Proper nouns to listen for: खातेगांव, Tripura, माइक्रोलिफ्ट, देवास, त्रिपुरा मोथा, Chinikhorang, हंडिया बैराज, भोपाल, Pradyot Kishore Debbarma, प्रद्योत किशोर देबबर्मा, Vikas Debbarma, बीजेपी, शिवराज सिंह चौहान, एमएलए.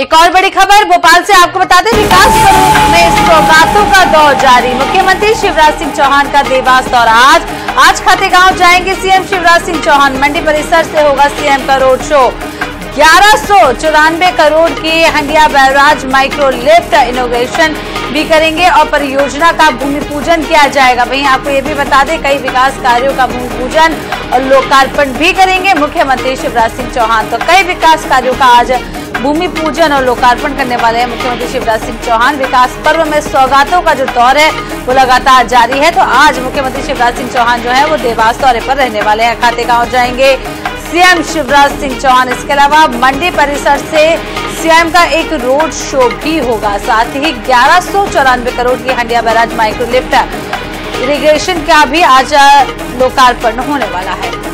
एक और बड़ी खबर भोपाल से आपको बता दें, विकास में सौगातों का दौर जारी। मुख्यमंत्री शिवराज सिंह चौहान का देवास दौरा आज खातेगांव जाएंगे सीएम शिवराज सिंह चौहान। मंडी परिसर से होगा सीएम का रोड शो। 1194 करोड़ की हंडिया बैराज माइक्रोलिफ्ट इनोग्रेशन भी करेंगे और परियोजना का भूमि पूजन किया जाएगा। वहीं आपको ये भी बता दें, कई विकास कार्यों का भूमि पूजन और लोकार्पण भी करेंगे मुख्यमंत्री शिवराज सिंह चौहान। तो कई विकास कार्यों का आज भूमि पूजन और लोकार्पण करने वाले हैं मुख्यमंत्री शिवराज सिंह चौहान। विकास पर्व में सौगातों का जो दौर है वो लगातार जारी है। तो आज मुख्यमंत्री शिवराज सिंह चौहान जो है वो देवास दौरे पर रहने वाले हैं। खातेगांव जाएंगे सीएम शिवराज सिंह चौहान। इसके अलावा मंडी परिसर से सीएम का एक रोड शो भी होगा। साथ ही 1194 करोड़ की हंडिया बैराज माइक्रोलिफ्ट इरीगेशन का भी आज लोकार्पण होने वाला है।